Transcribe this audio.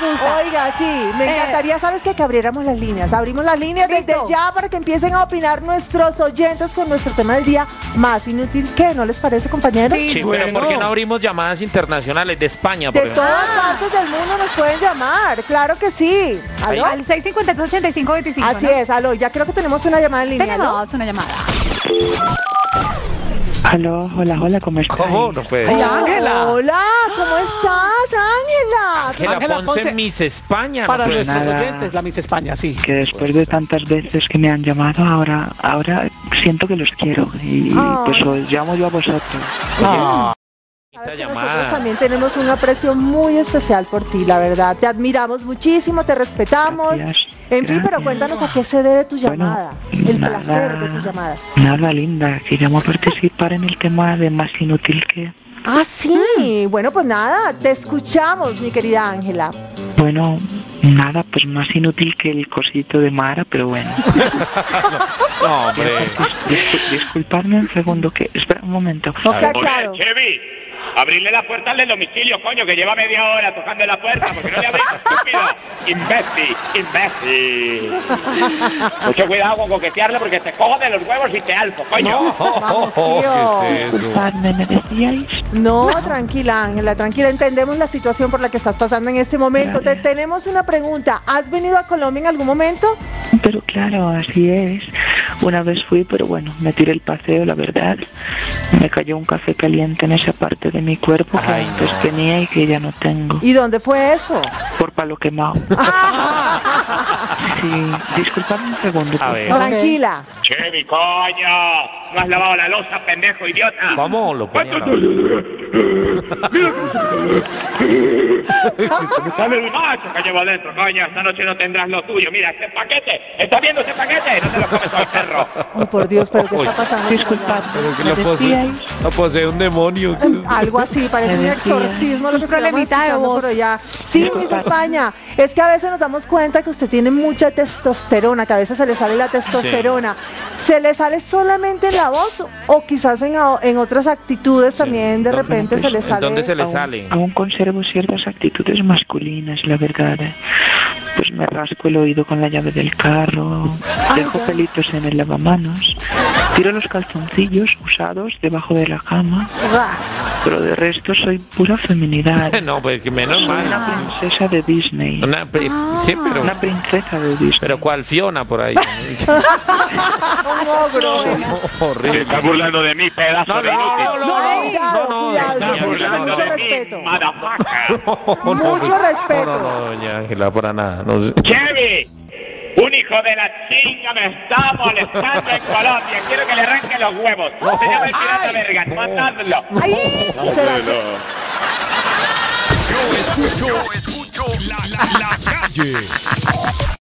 me gusta. Oiga, sí, me encantaría, ¿sabes qué? Que abriéramos las líneas. Abrimos las líneas ¿listo? Desde ya para que empiecen a opinar nuestros oyentes con nuestro tema del día más inútil. ¿Qué? ¿No les parece, compañeros? Sí, sí, bueno, pero ¿por qué no abrimos llamadas internacionales de España? Por de ejemplo? Todas partes del mundo nos pueden llamar, claro que sí. ¿Aló? Al 653-8525. Así ¿no? es, aló, ya creo que tenemos una llamada en línea. Tenemos una llamada. Aló, hola, hola, ¿cómo estás? ¿Cómo? No puede. Hola, Ángela. Hola, ¿cómo estás, Ángela? Ángela Ponce, Miss España. Para no nuestros nada. Oyentes, la Miss España, sí. Que después de tantas veces que me han llamado, ahora siento que los quiero. Y pues os llamo yo a vosotros. Oh. Sabes que nosotros también tenemos un aprecio muy especial por ti, la verdad. Te admiramos muchísimo, te respetamos. Gracias. En fin, pero cuéntanos a qué se debe tu llamada, bueno, el nada, placer de tu llamada. Nada, linda, que llamo a participar en el tema de más inútil que... Ah, sí, bueno, pues nada, te escuchamos, mi querida Ángela. Bueno, nada, pues más inútil que el cosito de Mara, pero bueno. No, hombre. Disculpadme un segundo, que... Espera un momento. Ok, claro. Chevy, abrirle la puerta al del domicilio, coño, que lleva media hora tocando la puerta, porque no le abrís, estúpido. Imbécil. Mucho cuidado con coquetearle, porque te cojo de los huevos y te alzo, coño. No, vamos, disculpadme, ¿me decíais? No, tranquila, Ángela, tranquila. Entendemos la situación por la que estás pasando en este momento. Te tenemos una pregunta. ¿Has venido a Colombia en algún momento? Pero claro, así es. Una vez fui, pero bueno, me tiré el paseo, la verdad. Me cayó un café caliente en esa parte de mi cuerpo que antes tenía y que ya no tengo. ¿Y dónde fue eso? Por Palo Quemado. Sí, disculpame un segundo. Tranquila. Che, mi coño, no has lavado la losa, pendejo, idiota. Vamos, lo ponía. No sabes el macho que llevo adentro, coño. Esta noche no tendrás lo tuyo. Mira, este paquete. ¿Estás viendo este paquete? No te lo comes al perro. Oh, por Dios, pero ¿qué está pasando? Disculpad. Pero que lo posee un demonio. Algo así, parece un exorcismo. Lo que problemita de voz. Por allá. Sí, Miss España. Es que a veces nos damos cuenta que usted tiene mucha testosterona, que a veces se le sale la testosterona. Sí. ¿Se le sale solamente en la voz o quizás en otras actitudes también de repente se le sale? ¿Dónde se le sale? Aún conservo ciertas actitudes masculinas, la verdad. Pues me rasco el oído con la llave del carro, dejo pelitos en el lavamanos, tiro los calzoncillos usados debajo de la cama, pero de resto soy pura feminidad. No, pues menos mal. Una princesa de Disney. Sí, pero... Una princesa de Disney. ¿Pero cuál? Fiona por ahí. Horrible. Estás burlando de mí, pedazo de inútil. No. Mucho respeto. No, doña Ángela, para nada. ¡Chevy! Un hijo de la chinga me está molestando en Colombia. Quiero que le arranque los huevos. Se llama el pirata verga. ¡Matadlo! Yo escucho la calle.